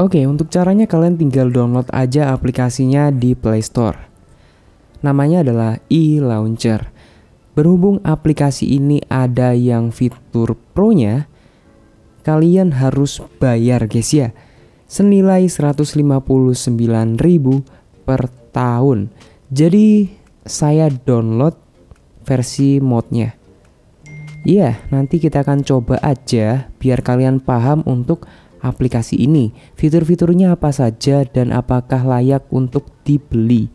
Oke, untuk caranya kalian tinggal download aja aplikasinya di Play Store. Namanya adalah iLauncher. Berhubung aplikasi ini ada yang fitur Pro-nya, kalian harus bayar guys ya, senilai 159.000 per tahun. Jadi saya download versi modnya. Iya, nanti kita akan coba aja biar kalian paham untuk aplikasi ini, fitur-fiturnya apa saja dan apakah layak untuk dibeli.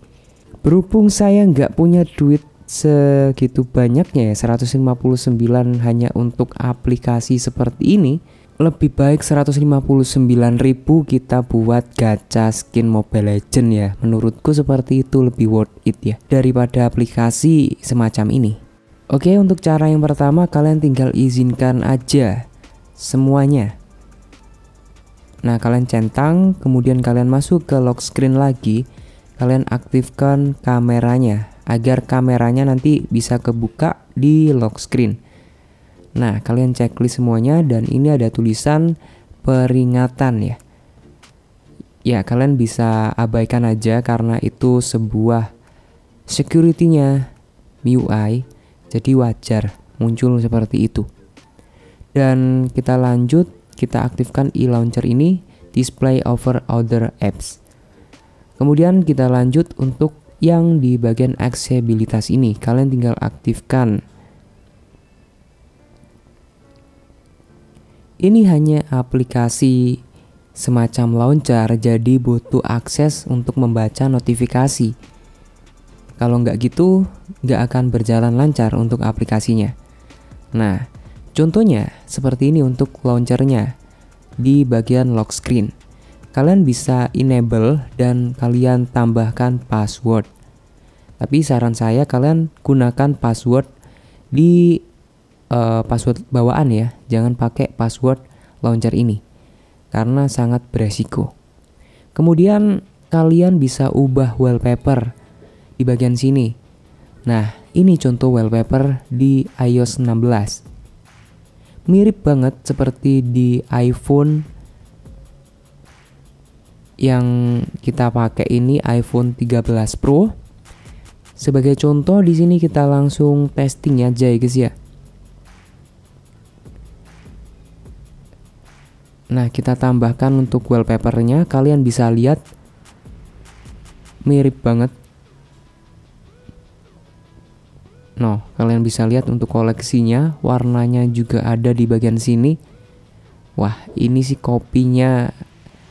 Berhubung saya nggak punya duit segitu banyaknya ya, 159 hanya untuk aplikasi seperti ini, lebih baik 159.000 kita buat gacha skin Mobile Legends ya. Menurutku seperti itu lebih worth it ya, daripada aplikasi semacam ini. Oke, untuk cara yang pertama kalian tinggal izinkan aja semuanya. Nah, kalian centang, kemudian kalian masuk ke lock screen lagi. Kalian aktifkan kameranya, agar kameranya nanti bisa kebuka di lock screen. Nah, kalian checklist semuanya dan ini ada tulisan peringatan ya. Ya, kalian bisa abaikan aja karena itu sebuah security-nya MIUI. Jadi wajar muncul seperti itu. Dan kita lanjut. Kita aktifkan iLauncher ini, display over other apps. Kemudian kita lanjut untuk yang di bagian aksesibilitas ini. Kalian tinggal aktifkan. Ini hanya aplikasi semacam launcher, jadi butuh akses untuk membaca notifikasi. Kalau nggak gitu, nggak akan berjalan lancar untuk aplikasinya. Nah, contohnya seperti ini untuk launchernya di bagian lock screen. Kalian bisa enable dan kalian tambahkan password. Tapi saran saya kalian gunakan password di password bawaan ya. Jangan pakai password launcher ini karena sangat beresiko. Kemudian kalian bisa ubah wallpaper di bagian sini. Nah, ini contoh wallpaper di iOS 16. Mirip banget seperti di iPhone yang kita pakai ini, iPhone 13 Pro. Sebagai contoh di sini kita langsung testing aja ya guys ya. Nah, kita tambahkan untuk wallpapernya, kalian bisa lihat mirip banget. Nah, kalian bisa lihat untuk koleksinya, warnanya juga ada di bagian sini. Wah, ini sih kopinya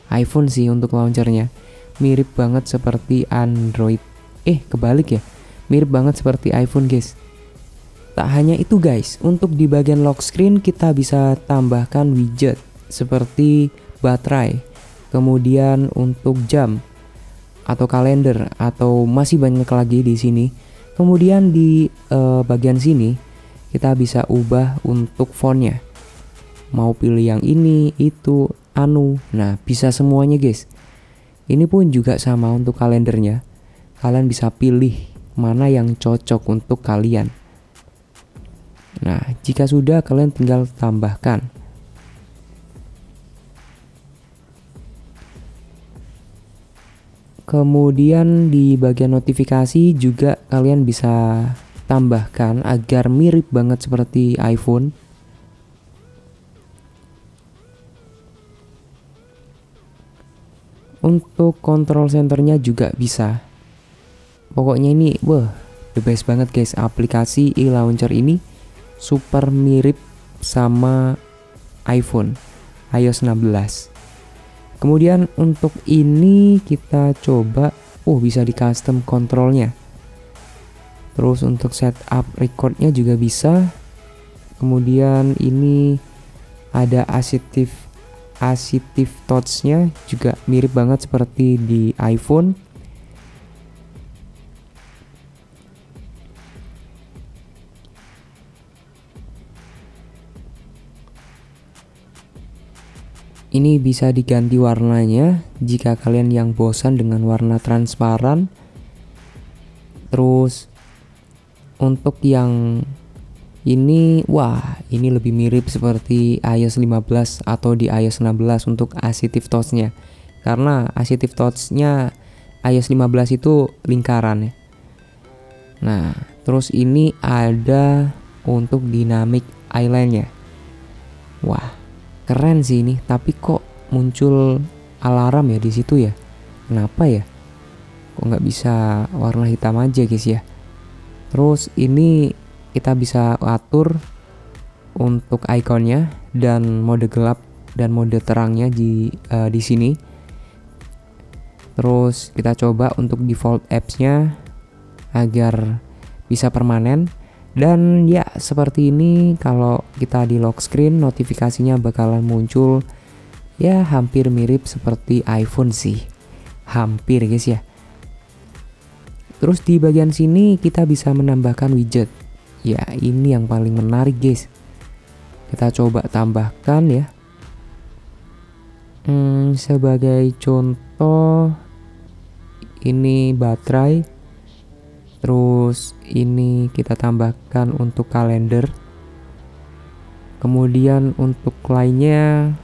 iPhone sih untuk launchernya. Mirip banget seperti Android. Kebalik ya. Mirip banget seperti iPhone, guys. Tak hanya itu, guys. Untuk di bagian lock screen kita bisa tambahkan widget seperti baterai, kemudian untuk jam atau kalender atau masih banyak lagi di sini. Kemudian di bagian sini kita bisa ubah untuk fontnya. Mau pilih yang ini, itu, anu. Nah, bisa semuanya guys. Ini pun juga sama untuk kalendernya. Kalian bisa pilih mana yang cocok untuk kalian. Nah, jika sudah kalian tinggal tambahkan. Kemudian di bagian notifikasi juga kalian bisa tambahkan agar mirip banget seperti iPhone. Untuk control centernya juga bisa. Pokoknya ini, wah, the best banget guys. Aplikasi iLauncher ini super mirip sama iPhone iOS 16. Kemudian untuk ini kita coba, bisa di custom controlnya. Terus untuk setup recordnya juga bisa. Kemudian ini ada assistive touchnya juga mirip banget seperti di iPhone. Ini bisa diganti warnanya jika kalian yang bosan dengan warna transparan. Terus untuk yang ini, wah, ini lebih mirip seperti iOS 15 atau di iOS 16 untuk assistive touch-nya. karena Assistive Touch-nya iOS 15 itu lingkaran ya. Nah, terus ini ada untuk Dynamic Island-nya. Wah, keren sih ini, tapi kok muncul alarm ya di situ ya? Kenapa ya? Kok nggak bisa warna hitam aja guys ya? Terus ini kita bisa atur untuk ikonnya dan mode gelap dan mode terangnya di sini. Terus kita coba untuk default apps-nya agar bisa permanen. Dan ya seperti ini, kalau kita di lock screen notifikasinya bakalan muncul ya, hampir mirip seperti iPhone sih, hampir guys ya. Terus di bagian sini kita bisa menambahkan widget. Ya ini yang paling menarik guys, kita coba tambahkan ya. Sebagai contoh ini baterai, terus ini kita tambahkan untuk kalender, kemudian untuk lainnya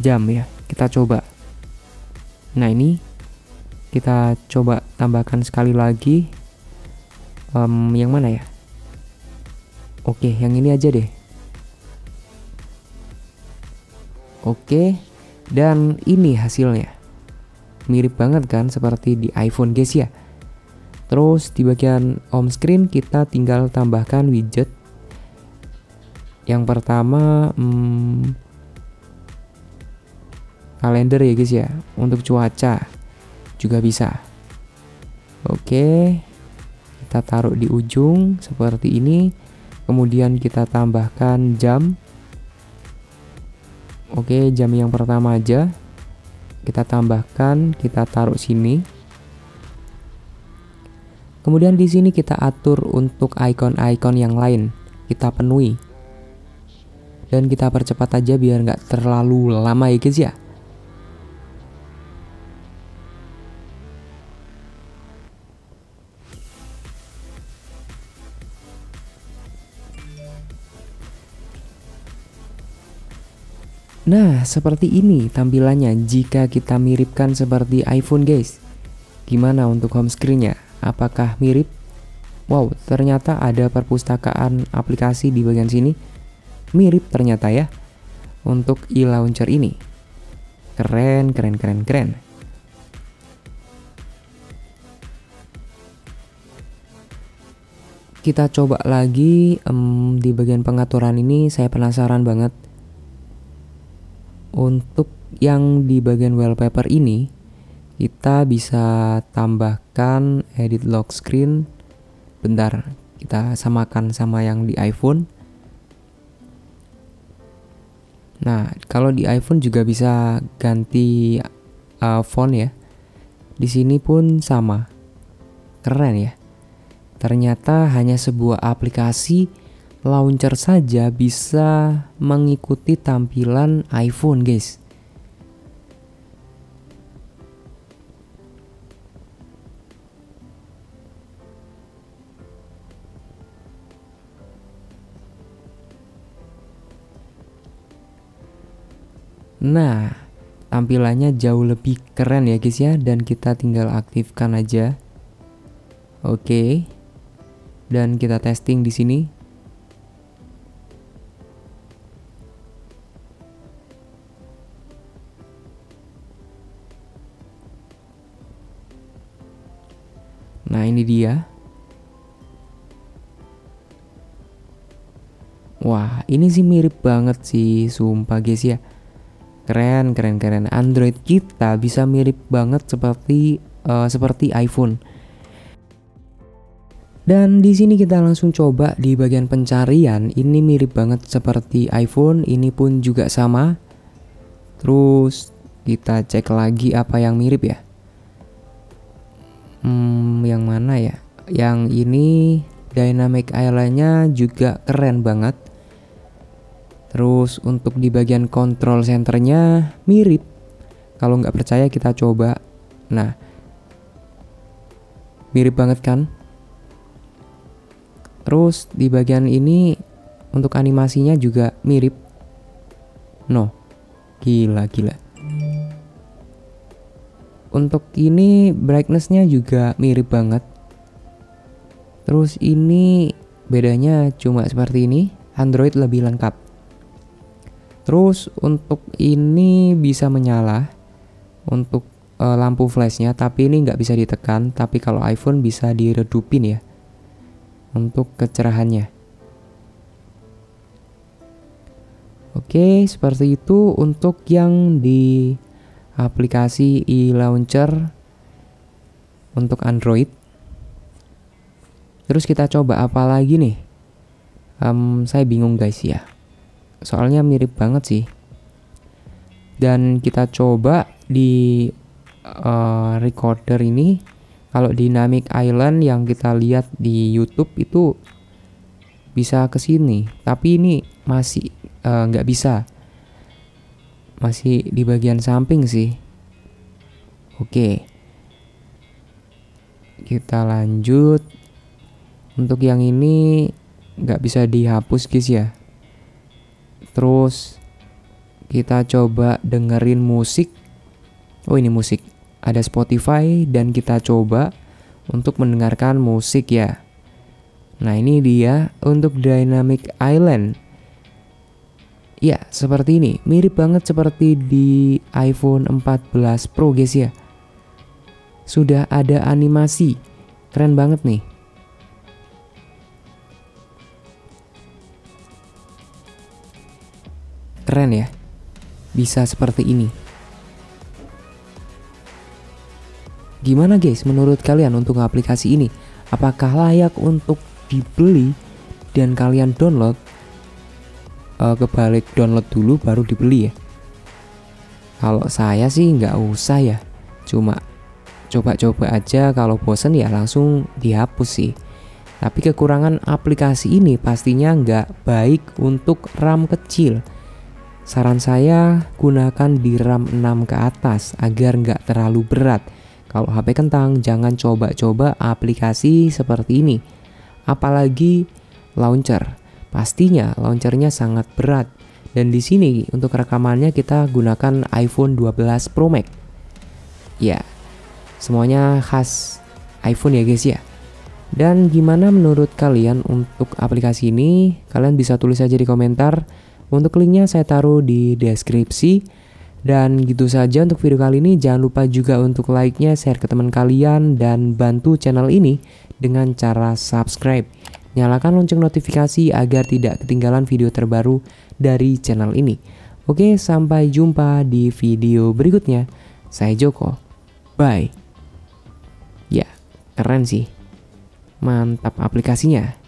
jam ya. Kita coba, nah ini kita coba tambahkan sekali lagi. Yang mana ya? Oke, yang ini aja deh. Oke, dan ini hasilnya mirip banget kan seperti di iPhone guys ya. Terus di bagian home screen kita tinggal tambahkan widget. Yang pertama kalender ya guys ya, untuk cuaca juga bisa. Oke, kita taruh di ujung seperti ini, kemudian kita tambahkan jam. Oke, jam yang pertama aja kita tambahkan, kita taruh sini. Kemudian di sini kita atur untuk icon-icon yang lain, kita penuhi dan kita percepat aja biar nggak terlalu lama ya guys ya. Nah, seperti ini tampilannya jika kita miripkan seperti iPhone guys. Gimana untuk home screen-nya? Apakah mirip? Wow, ternyata ada perpustakaan aplikasi di bagian sini. Mirip ternyata ya untuk iLauncher ini. Keren, keren, keren, keren. Kita coba lagi di bagian pengaturan ini, saya penasaran banget. Untuk yang di bagian wallpaper ini, kita bisa tambahkan edit lock screen. Bentar, kita samakan sama yang di iPhone. Nah, kalau di iPhone juga bisa ganti font ya. Di sini pun sama. Keren ya. Ternyata hanya sebuah aplikasi Launcher saja bisa mengikuti tampilan iPhone guys. Nah, tampilannya jauh lebih keren ya guys ya, dan kita tinggal aktifkan aja. Oke. Dan kita testing di sini. Nah, ini dia. Wah, ini sih mirip banget sih, sumpah guys ya. Keren, keren, keren. Android kita bisa mirip banget seperti iPhone. Dan di sini kita langsung coba di bagian pencarian. Ini mirip banget seperti iPhone, ini pun juga sama. Terus kita cek lagi apa yang mirip ya. Yang mana ya? Yang ini Dynamic Island-nya juga keren banget. Terus untuk di bagian control centernya mirip. Kalau nggak percaya kita coba. Nah, mirip banget kan? Terus di bagian ini untuk animasinya juga mirip. No, gila-gila. Untuk ini brightness-nya juga mirip banget. Terus ini bedanya cuma seperti ini, Android lebih lengkap. Terus untuk ini bisa menyala untuk lampu flashnya, tapi ini nggak bisa ditekan. Tapi kalau iPhone bisa diredupin ya untuk kecerahannya. Oke, seperti itu untuk yang di aplikasi iLauncher untuk Android. Terus kita coba apa lagi nih? Saya bingung guys ya, soalnya mirip banget sih. Dan kita coba di recorder ini. Kalau Dynamic Island yang kita lihat di YouTube itu bisa ke sini, tapi ini masih nggak bisa, masih di bagian samping sih. Oke, kita lanjut. Untuk yang ini nggak bisa dihapus guys ya. Terus kita coba dengerin musik. Oh, ini musik, ada Spotify, dan kita coba untuk mendengarkan musik ya. Nah, ini dia untuk Dynamic Island. Ya, seperti ini, mirip banget seperti di iPhone 14 Pro guys ya. Sudah ada animasi, keren banget nih. Keren ya, bisa seperti ini. Gimana guys menurut kalian untuk aplikasi ini? Apakah layak untuk dibeli dan kalian download? Kebalik, download dulu baru dibeli ya? Kalau saya sih nggak usah ya, cuma coba-coba aja. Kalau bosen ya langsung dihapus sih. Tapi kekurangan aplikasi ini pastinya nggak baik untuk RAM kecil. Saran saya gunakan di RAM 6 ke atas agar nggak terlalu berat. Kalau HP kentang, jangan coba-coba aplikasi seperti ini. Apalagi launcher. Pastinya launchernya sangat berat. Dan di sini untuk rekamannya kita gunakan iPhone 12 Pro Max. Ya, semuanya khas iPhone ya guys ya. Dan gimana menurut kalian untuk aplikasi ini? Kalian bisa tulis aja di komentar. Untuk linknya saya taruh di deskripsi. Dan gitu saja untuk video kali ini. Jangan lupa juga untuk like-nya, share ke teman kalian, dan bantu channel ini dengan cara subscribe. Nyalakan lonceng notifikasi agar tidak ketinggalan video terbaru dari channel ini. Oke, sampai jumpa di video berikutnya. Saya Joko. Bye. Ya, keren sih. Mantap aplikasinya.